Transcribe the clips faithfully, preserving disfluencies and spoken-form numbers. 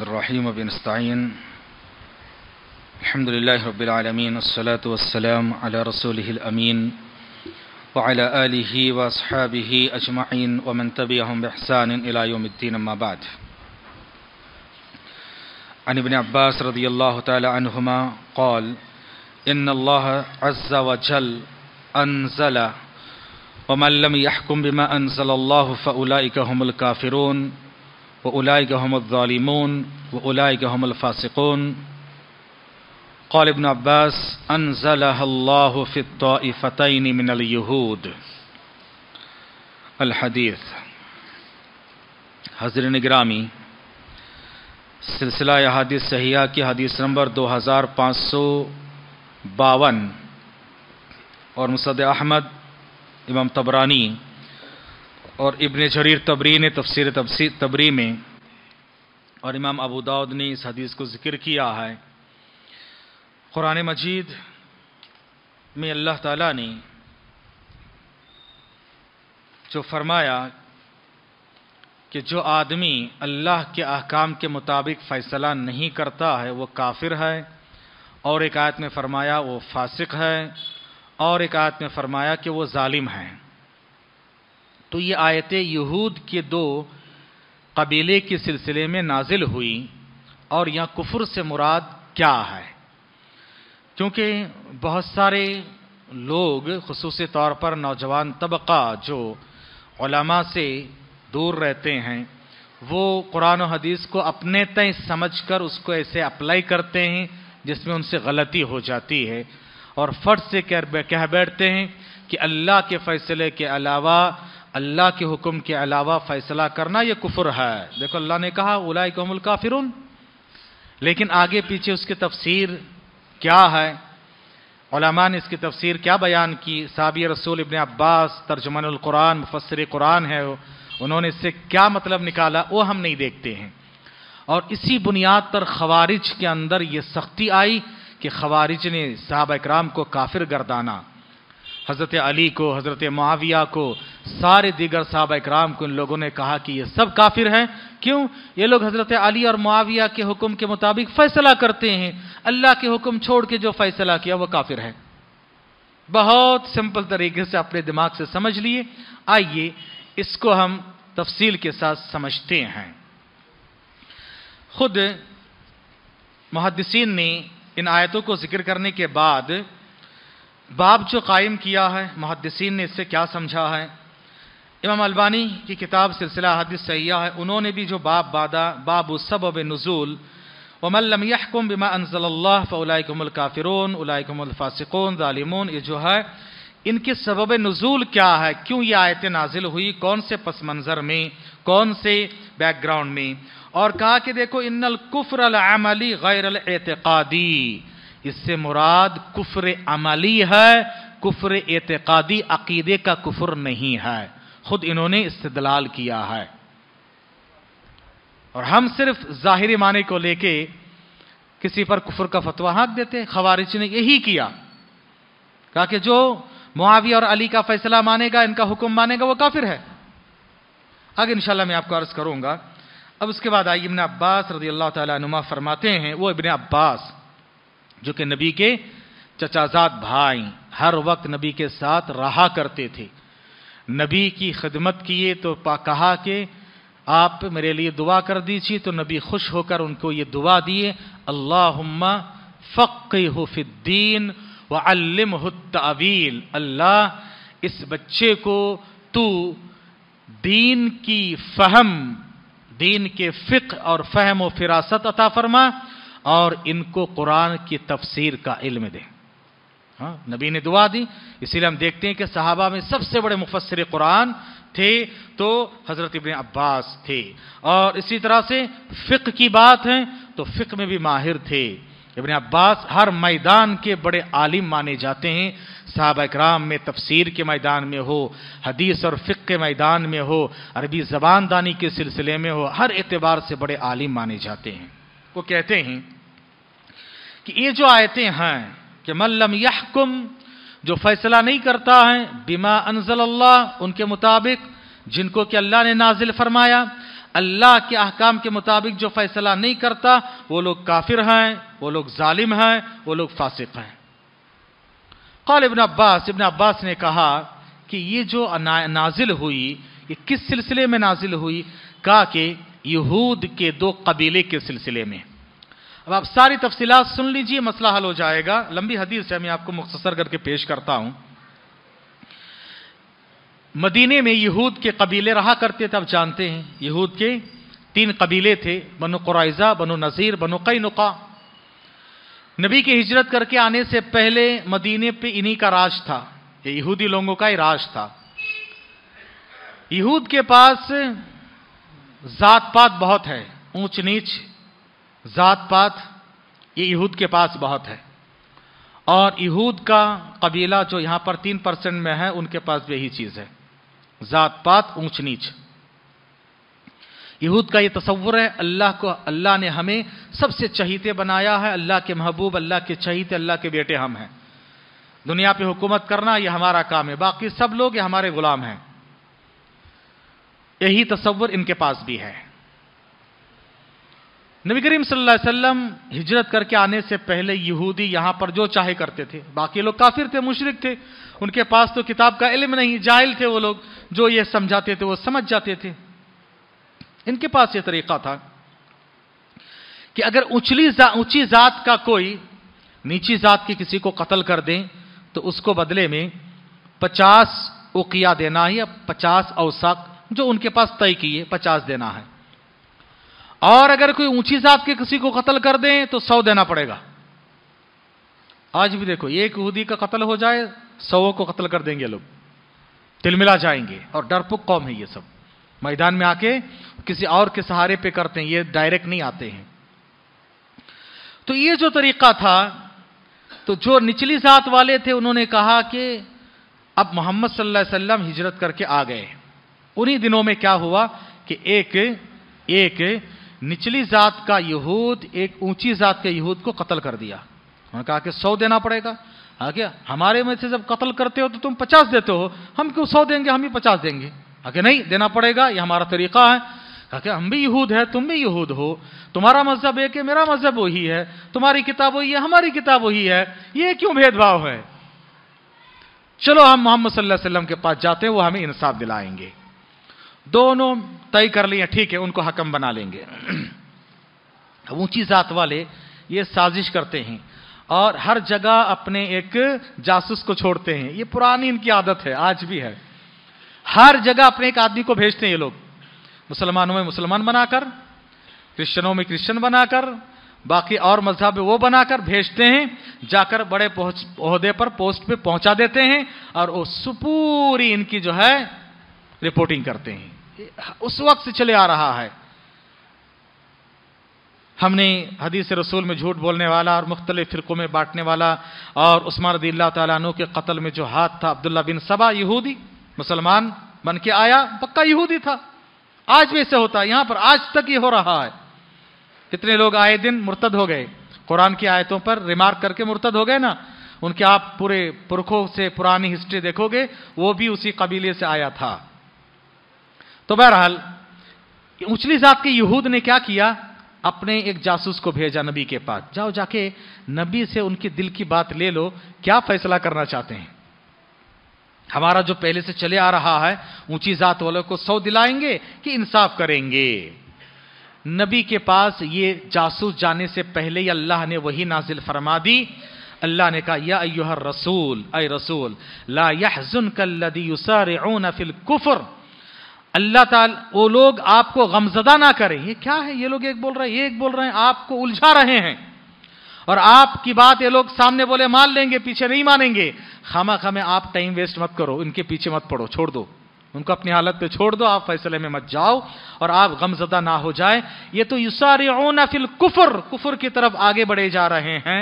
الرحيم وبنستعين الحمد لله رب العالمين والصلاة والسلام على رسوله الأمين وعلى آله وأصحابه أجمعين ومن تبعهم بإحسان إلى يوم الدين أما بعد عن ابن عباس رضي الله تعالى عنهما قال إن الله عز وجل أنزل ومن لم يحكم بما أنزل الله فأولئك هم الكافرون وأولئك هم الظالمون وأولئك هم الفاسقون قال ابن عباس أنزلها الله في الطائفتين من اليهود الحديث حضرین گرامی سلسلہ احادیث صحیحہ کی حدیث نمبر دو ہزار پانچ سو باون اور مسند احمد امام طبرانی और इब्ने जरीर तबरी ने तफसीर तबरी में और इमाम अबू दाऊद ने इस हदीस को जिक्र किया है। कुरान मजीद में अल्लाह ताला ने जो फरमाया कि जो आदमी अल्लाह के अहकाम के मुताबिक फ़ैसला नहीं करता है वो काफिर है, और एक आयत में फ़रमाया वो फासिक है, और एक आयत में फ़रमाया कि वो ज़ालिम है। तो ये आयतें यहूद के दो कबीले के सिलसिले में नाजिल हुई और यहाँ कुफ्र से मुराद क्या है, क्योंकि बहुत सारे लोग ख़ुसूसी तौर पर नौजवान तबका जो उलमा से दूर रहते हैं वो कुरान और हदीस को अपने तय समझकर उसको ऐसे अप्लाई करते हैं जिसमें उनसे गलती हो जाती है और फर्ज से कह बैठते हैं कि अल्लाह के फ़ैसले के अलावा अल्लाह के हुक्म के अलावा फ़ैसला करना ये कुफ्र है। देखो अल्लाह ने कहा उलाइक हुमुल काफिरून, लेकिन आगे पीछे उसकी तफसीर क्या है, उलमा ने इसकी तफसीर क्या बयान की, साहबी रसूल इब्ने अब्बास तर्जुमानुल कुरान मुफस्सिर कुरान है उन्होंने इससे क्या मतलब निकाला वो हम नहीं देखते हैं। और इसी बुनियाद पर खवारिज के अंदर ये सख्ती आई कि खवारिज ने साहबा इकराम को काफिर गर्दाना, हज़रत अली को, हज़रत मुआविया को, सारे दीगर साहबा इकराम को इन लोगों ने कहा कि ये सब काफिर हैं। क्यों? ये लोग हज़रत अली और मुआविया के हुक्म के मुताबिक फ़ैसला करते हैं, अल्लाह के हुक्म छोड़ के जो फ़ैसला किया वो काफिर है। बहुत सिंपल तरीके से अपने दिमाग से समझ लिए। आइए इसको हम तफसील के साथ समझते हैं। खुद मुहद्दिसीन ने इन आयतों को जिक्र करने के बाद बाब जो कायम किया है मुहद्दिसीन ने इससे क्या समझा है। इमाम अल्बानी की किताब सिलसिला हदीस सहीहा है, उन्होंने भी जो बाब बादा बाब सबब नुज़ूल वमन लम यहकुम बिमा अंज़लल्लाह फउलाइक हुमुल काफिरून उलाइक हुमुल फासिकून ज़ालिमून, ये जो है इनके सबब नुज़ूल क्या है, क्यों ये आयतें नाजिल हुई, कौन से पस मंज़र में, कौन से बैकग्राउंड में। और कहा कि देखो इन्नल कुफ्र अल अमली गैर अल एतक़ादी, इससे मुराद कुफ्र अमली है, कुफ्र एतक़ादी अक़ीदे का कुफ्र नहीं है। ख़ुद इन्होंने इस्तिदलाल किया है और हम सिर्फ ज़ाहिरी माने को लेके किसी पर कुफ्र का फतवा हाथ देते हैं। खवारिज ने यही किया, कहा कि जो मुआविया और अली का फ़ैसला मानेगा, इनका हुक्म मानेगा वो काफिर है। आगे इंशाल्लाह मैं आपको अर्ज़ करूँगा। अब उसके बाद आइए इब्न अब्बास रदियल्लाहु ताला अन्हुमा फरमाते हैं, वो इब्न अब्बास जो कि नबी के चचाजाद भाई, हर वक्त नबी के साथ रहा करते थे, नबी की खिदमत किए तो कहा कि आप मेरे लिए दुआ कर दीजिए, तो नबी खुश होकर उनको ये दुआ दिए अल्लाहुम्मा फक्किहु फिद्दीन व अल्लिमहु तावील, अल्लाह इस बच्चे को तू दीन की फहम, दीन के फ़िक़्ह और फ़हम व फ़िरासत अता फरमा और इनको कुरान की तफसीर का इल्म दें। हाँ, नबी ने दुआ दी। इसीलिए हम देखते हैं कि सहाबा में सबसे बड़े मुफस्सिर कुरान थे तो हज़रत इब्न अब्बास थे, और इसी तरह से फ़िक़्ह की बात है तो फ़िक़्ह में भी माहिर थे इब्न अब्बास। हर मैदान के बड़े आलिम माने जाते हैं सहाबा इकराम में, तफसीर के मैदान में हो, हदीस और फ़िक़्ह के मैदान में हो, अरबी ज़बान दानी के सिलसिले में हो, हर एतबार से बड़े आलिम माने जाते हैं। वो कहते हैं कि ये जो आयतें हैं कि मन लम यहकुम, जो फ़ैसला नहीं करता है, बिमा अनज़लल्लाह, उनके मुताबिक जिनको कि अल्लाह ने नाजिल फरमाया, अल्लाह के अहकाम के मुताबिक जो फैसला नहीं करता वो लोग काफिर हैं, वो लोग जालिम हैं, वो लोग फासिक हैं। क़ाल इब्न अब्बास, इब्न अब्बास ने कहा कि ये जो नाजिल हुई ये किस सिलसिले में नाजिल हुई? कहा कि यहूद के दो कबीले के सिलसिले में। अब आप सारी तफसीलात सुन लीजिए, मसला हल हो जाएगा। लंबी हदीस है, मैं आपको मुख्तसर करके पेश करता हूं। मदीने में यहूद के कबीले रहा करते थे। आप जानते हैं यहूद के तीन कबीले थे, बनु कुरैजा, बनु नज़ीर, बनु कैनुका। नबी की हिजरत करके आने से पहले मदीने पे इन्हीं का राज था, ये यहूदी लोगों का ही राज था। यहूद के पास जात पात बहुत है, ऊंच नीच जात पात ये यहूद के पास बहुत है। और यहूद का कबीला जो यहाँ पर तीन परसेंट में है उनके पास भी यही चीज़ है, जात पात ऊंच नीच। यहूद का ये तस्वुर है, अल्लाह को अल्लाह ने हमें सबसे चहीते बनाया है, अल्लाह के महबूब, अल्लाह के चहीते, अल्लाह के बेटे हम हैं, दुनिया पे हुकूमत करना ये हमारा काम है, बाकी सब लोग ये हमारे गुलाम हैं। यही तस्वुर इनके पास भी है। नबी करीम सल्लल्लाहु अलैहि वसल्लम हिजरत करके आने से पहले यहूदी यहाँ पर जो चाहे करते थे। बाकी लोग काफिर थे, मुशरिक थे, उनके पास तो किताब का इल्म नहीं, जाहिल थे वो लोग, जो ये समझाते थे वो समझ जाते थे। इनके पास ये तरीका था कि अगर उछली ऊंची जात का कोई नीची जात के किसी को कत्ल कर दें तो उसको बदले में पचास उकिया देना है, या पचास औसाक जो उनके पास तय किए पचास देना है। और अगर कोई ऊंची जात के किसी को कत्ल कर दें तो सौ देना पड़ेगा। आज भी देखो एक यहूदी का कत्ल हो जाए सौ को कत्ल कर देंगे लोग, तिलमिला जाएंगे। और डरपोक कौम है ये, सब मैदान में आके किसी और के सहारे पे करते हैं, ये डायरेक्ट नहीं आते हैं। तो ये जो तरीका था, तो जो निचली जात वाले थे उन्होंने कहा कि अब मोहम्मद सल्लल्लाहु अलैहि वसल्लम हिजरत करके आ गए। उन्हीं दिनों में क्या हुआ कि एक एक निचली जात का यहूद एक ऊंची जात के यहूद को कत्ल कर दिया। उन्होंने कहा कि सौ देना पड़ेगा। आगे हमारे में से जब कत्ल करते हो तो तुम पचास देते हो, हम क्यों सौ देंगे, हम ही पचास देंगे। आगे नहीं देना पड़ेगा, ये हमारा तरीका है। कहा हम भी यहूद है, तुम भी यहूद हो, तुम्हारा मजहब एक है, मेरा मजहब वही है, तुम्हारी किताब वही है, हमारी किताब वही है, ये क्यों भेदभाव है? चलो हम मोहम्मद सल्लल्लाहु अलैहि वसल्लम के पास जाते हैं, वो हमें इंसाफ दिलाएंगे। दोनों तय कर लिए ठीक है उनको हकम बना लेंगे। ऊंची जात वाले ये साजिश करते हैं और हर जगह अपने एक जासूस को छोड़ते हैं। ये पुरानी इनकी आदत है, आज भी है। हर जगह अपने एक आदमी को भेजते हैं ये लोग, मुसलमानों में मुसलमान बनाकर, क्रिश्चियनों में क्रिश्चियन बनाकर, बाकी और मजहब वो बनाकर भेजते हैं, जाकर बड़े ओहदे पर पोस्ट पे पहुंचा देते हैं और वो सुपूरी इनकी जो है रिपोर्टिंग करते हैं। उस वक्त से चले आ रहा है। हमने हदीस रसूल में झूठ बोलने वाला और मुख्तलिफ फिरकों में बांटने वाला और उस्मान रदियल्लाहु तआला अन्हु के कत्ल में जो हाथ था, अब्दुल्ला बिन सबा यहूदी मुसलमान बन के आया, पक्का यहूदी था। आज भी ऐसे होता है यहाँ पर, आज तक ये हो रहा है। कितने लोग आए दिन मुर्तद हो गए, कुरान की आयतों पर रिमार्क करके मुर्तद हो गए ना, उनके आप पूरे पुरखों से पुरानी हिस्ट्री देखोगे, वो भी उसी कबीले से आया था। तो बहरहाल उछली जात के यहूद ने क्या किया, अपने एक जासूस को भेजा नबी के पास, जाओ जाके नबी से उनके दिल की बात ले लो, क्या फैसला करना चाहते हैं। हमारा जो पहले से चले आ रहा है, ऊंची जात वालों को सौ दिलाएंगे कि इंसाफ करेंगे। नबी के पास ये जासूस जाने से पहले ही अल्लाह ने वही नाजिल फरमा दी। अल्लाह ने कहा या अय्युहर रसूल, अय रसूल ला यहज़ुनका लदी युसारिऊन फिल कुफ्र, अल्लाह ताला वो लोग आपको गमजदा ना करें। ये क्या है, ये लोग एक बोल रहे हैं, ये एक बोल रहे हैं, आपको उलझा रहे हैं और आपकी बात ये लोग सामने बोले मान लेंगे, पीछे नहीं मानेंगे। खामा खामे आप टाइम वेस्ट मत करो, इनके पीछे मत पड़ो, छोड़ दो उनको, अपनी हालत पे छोड़ दो, आप फैसले में मत जाओ और आप गमजदा ना हो जाए। ये तो युसारिऊन फिल कुफ्र, कुफर की तरफ आगे बढ़े जा रहे हैं।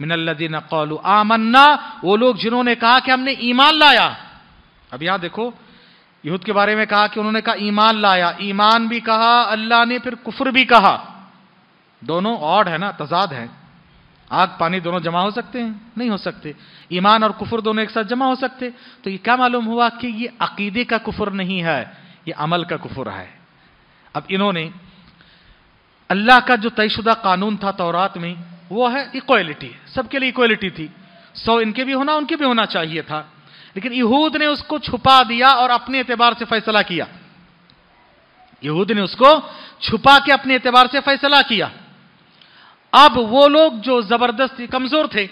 मिनल्लज़ीना क़ालू आमन्ना, वो लोग जिन्होंने कहा कि हमने ईमान लाया। अब यहाँ देखो यहूद के बारे में कहा कि उन्होंने कहा ईमान लाया, ईमान भी कहा अल्लाह ने, फिर कुफ्र भी कहा, दोनों ऑड है ना, तजाद है। आग पानी दोनों जमा हो सकते हैं? नहीं हो सकते। ईमान और कुफ्र दोनों एक साथ जमा हो सकते। तो ये क्या मालूम हुआ कि ये अकीदे का कुफ्र नहीं है, ये अमल का कुफ्र है। अब इन्होंने अल्लाह का जो तयशुदा कानून था तौरात में वो है इक्वलिटी, सबके लिए इक्वलिटी थी, सौ इनके भी होना उनके भी होना चाहिए था, लेकिन यहूद ने उसको छुपा दिया और अपने एतबार से फैसला किया। यहूद ने उसको छुपा के अपने एतबार से फैसला किया। अब वो लोग जो जबरदस्त कमजोर थे,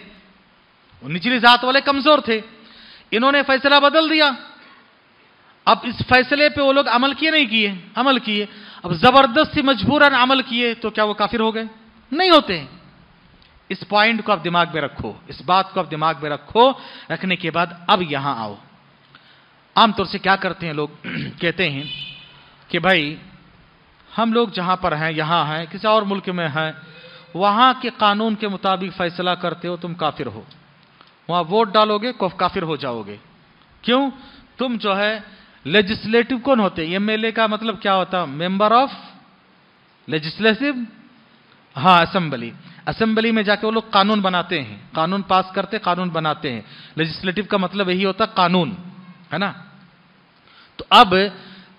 निचली जात वाले कमजोर थे, इन्होंने फैसला बदल दिया। अब इस फैसले पे वो लोग अमल किए नहीं किए, अमल किए। अब जबरदस्ती मजबूरन अमल किए तो क्या वो काफिर हो गए? नहीं होते। इस पॉइंट को आप दिमाग में रखो, इस बात को आप दिमाग में रखो। रखने के बाद अब यहां आओ। आमतौर से क्या करते हैं लोग, कहते हैं कि भाई हम लोग जहां पर हैं, यहां हैं, किसी और मुल्क में हैं, वहां के कानून के मुताबिक फैसला करते हो तुम काफिर हो, वहां वोट डालोगे काफिर हो जाओगे। क्यों? तुम जो है लेजिस्लेटिव कौन होते हैं? एमएलए का मतलब क्या होता है? मेंबर ऑफ लेजिस्लेटिव, हाँ, असेंबली। असेंबली में जाके वो लोग कानून बनाते हैं, कानून पास करते, कानून बनाते हैं। लेजिस्लेटिव का मतलब यही होता कानून, है ना। तो अब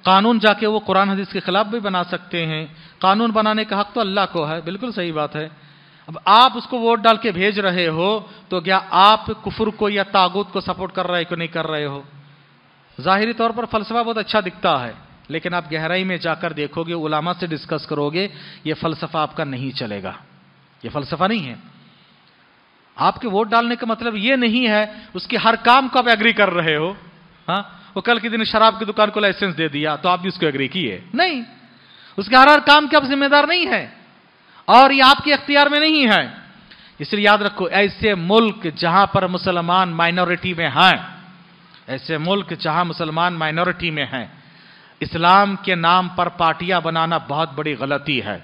कानून जाके वो कुरान हदीस के खिलाफ भी बना सकते हैं। कानून बनाने का हक तो अल्लाह को है, बिल्कुल सही बात है। अब आप उसको वोट डाल के भेज रहे हो तो क्या आप कुफर को या तागूत को सपोर्ट कर रहे हो, नहीं कर रहे हो? जाहिरी तौर पर फलसफा बहुत अच्छा दिखता है, लेकिन आप गहराई में जाकर देखोगे, उलामा से डिस्कस करोगे, ये फलसफा आपका नहीं चलेगा, ये फलसफा नहीं है। आपके वोट डालने का मतलब ये नहीं है उसके हर काम को आप एग्री कर रहे हो। हाँ, वो कल के दिन शराब की दुकान को लाइसेंस दे दिया तो आप भी उसको एग्री किए? नहीं, उसके हर हर काम के आप जिम्मेदार नहीं है और ये आपके इख्तियार में नहीं है। इसलिए याद रखो, ऐसे मुल्क जहां पर मुसलमान माइनॉरिटी में हैं, ऐसे मुल्क जहां मुसलमान माइनॉरिटी में हैं, इस्लाम के नाम पर पार्टियां बनाना बहुत बड़ी गलती है।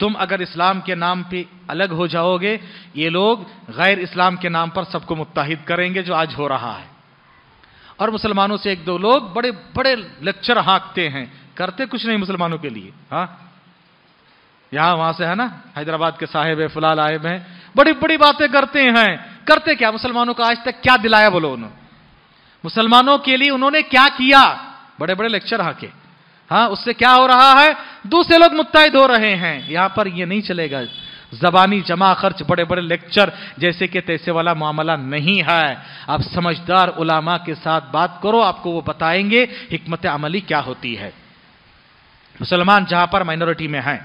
तुम अगर इस्लाम के नाम पे अलग हो जाओगे, ये लोग गैर इस्लाम के नाम पर सबको मुत्तहिद करेंगे, जो आज हो रहा है। और मुसलमानों से एक दो लोग बड़े बड़े लेक्चर हाँकते हैं, करते कुछ नहीं मुसलमानों के लिए। हाँ, यहां वहां से, है ना, हैदराबाद के साहेब है, फुलाल आयब हैं, बड़ी बड़ी बातें करते हैं, करते क्या? मुसलमानों को आज तक क्या दिलाया बोलो, उन्होंने मुसलमानों के लिए उन्होंने क्या किया? बड़े बड़े लेक्चर हाके। हाँ, उससे क्या हो रहा है? दूसरे लोग मुत्तहिद हो रहे हैं। यहां पर यह नहीं चलेगा। जबानी जमा खर्च, बड़े बड़े लेक्चर, जैसे कि तैसे वाला मामला नहीं है। आप समझदार उलामा के साथ बात करो, आपको वो बताएंगे हिकमत अमली क्या होती है। मुसलमान जहां पर माइनॉरिटी में हैं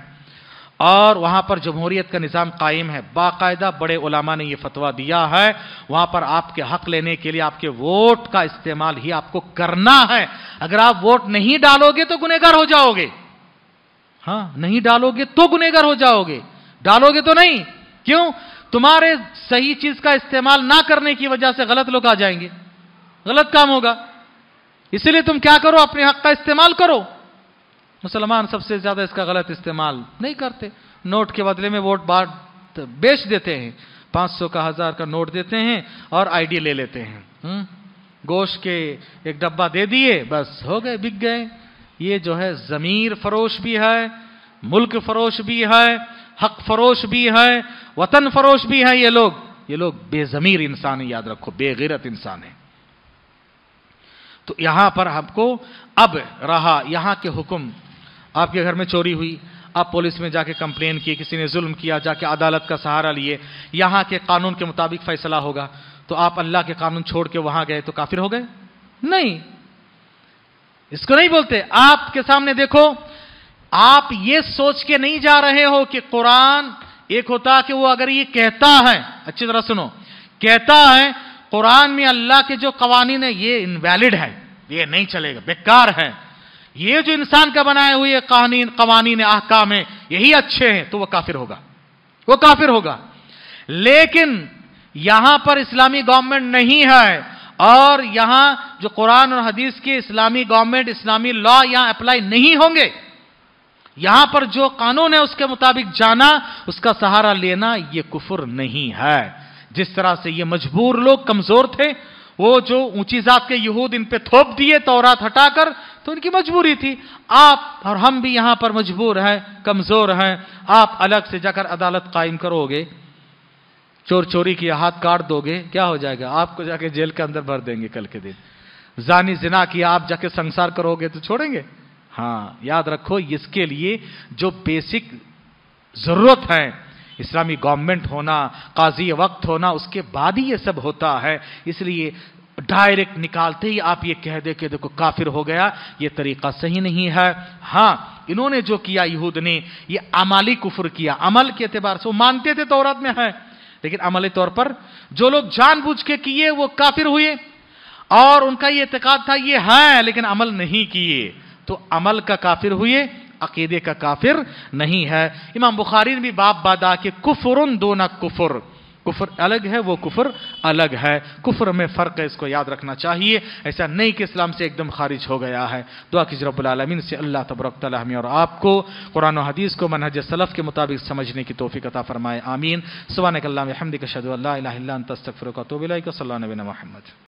और वहां पर जमहूरियत का निज़ाम कायम है, बाकायदा बड़े उलामा ने यह फतवा दिया है, वहां पर आपके हक लेने के लिए आपके वोट का इस्तेमाल ही आपको करना है। अगर आप वोट नहीं डालोगे तो गुनहगार हो जाओगे। हाँ, नहीं डालोगे तो गुनहगार हो जाओगे, डालोगे तो नहीं। क्यों? तुम्हारे सही चीज का इस्तेमाल ना करने की वजह से गलत लोग आ जाएंगे, गलत काम होगा। इसलिए तुम क्या करो, अपने हक का इस्तेमाल करो। मुसलमान सबसे ज्यादा इसका गलत इस्तेमाल नहीं करते। नोट के बदले में वोट बांट बेच देते हैं, पाँच सौ का, हजार का नोट देते हैं और आईडी ले लेते हैं। हुँ? गोश्त के एक डब्बा दे दिए, बस हो गए, बिक गए। ये जो है ज़मीर फरोश भी है, मुल्क फरोश भी है, हक फरोश भी है, वतन फरोश भी है। ये लोग ये लोग बेज़मीर इंसान है, याद रखो, बेग़ैरत इंसान है। तो यहां पर आपको अब रहा यहां के हुक्म। आपके घर में चोरी हुई, आप पुलिस में जाके कंप्लेन किए, किसी ने जुल्म किया, जाके अदालत का सहारा लिए, यहाँ के कानून के मुताबिक फैसला होगा। तो आप अल्लाह के कानून छोड़ के वहां गए तो काफिर हो गए? नहीं, इसको नहीं बोलते। आपके सामने देखो, आप ये सोच के नहीं जा रहे हो कि कुरान एक होता कि वो अगर ये कहता है, अच्छी तरह सुनो, कहता है कुरान में अल्लाह के जो कवानीन है ये इनवैलिड है, ये नहीं चलेगा, बेकार है, ये जो इंसान का बनाए हुए कानून कवानीन अहकाम है यही अच्छे हैं, तो वह काफिर होगा, वो काफिर होगा। लेकिन यहां पर इस्लामी गवर्नमेंट नहीं है और यहां जो कुरान और हदीस के इस्लामी गवर्नमेंट, इस्लामी लॉ यहां अप्लाई नहीं होंगे। यहां पर जो कानून है उसके मुताबिक जाना, उसका सहारा लेना, यह कुफर नहीं है। जिस तरह से ये मजबूर लोग कमजोर थे, वो जो ऊंची जात के यहूद इन पे थोप दिए तौरात हटाकर, तो इनकी मजबूरी थी। आप और हम भी यहां पर मजबूर हैं, कमजोर हैं। आप अलग से जाकर अदालत कायम करोगे, चोर चोरी किया, हाथ काट दोगे, क्या हो जाएगा? आपको जाके जेल के अंदर भर देंगे। कल के दिन जानी जिना किया, आप जाके संसार करोगे तो छोड़ेंगे? हाँ याद रखो, इसके लिए जो बेसिक ज़रूरत है इस्लामी गवर्नमेंट होना, काजी वक्त होना, उसके बाद ही ये सब होता है। इसलिए डायरेक्ट निकालते ही आप ये कह दे कि देखो काफिर हो गया, ये तरीका सही नहीं है। हाँ, इन्होंने जो किया यहूद ने, ये अमाली कुफर किया। अमल के एतबार से वो मानते थे तौरात में है, लेकिन अमली तौर पर जो लोग जानबूझ के किए वो काफिर हुए, और उनका ये एतकाद था ये है, लेकिन अमल नहीं किए, तो अमल का काफिर हुए, अकीदे का काफिर नहीं है। इमाम बुखारी ने भी बाप बादा कि कुफुरुन दोना कुफुर, कुफर अलग है, वो कुफर अलग है, कुफर में फ़र्क है, इसको याद रखना चाहिए। ऐसा नहीं कि इस्लाम से एकदम खारिज हो गया है। दुआ कीजिए रब्बुल आलमीन से, अल्लाह तबारक तआला हमें और आपको कुरान और हदीस को मनहज सलफ़ के मुताबिक समझने की तौफीक अता फरमाए, आमीन। सुब्हानकल्लाहुम्मा व बिहम्दिक, अशहदु अल्ला इलाहा इल्ला अंत, अस्तगफिरुका व अतूबु इलैक। सल्लल्लाहु अलैहि व सल्लम।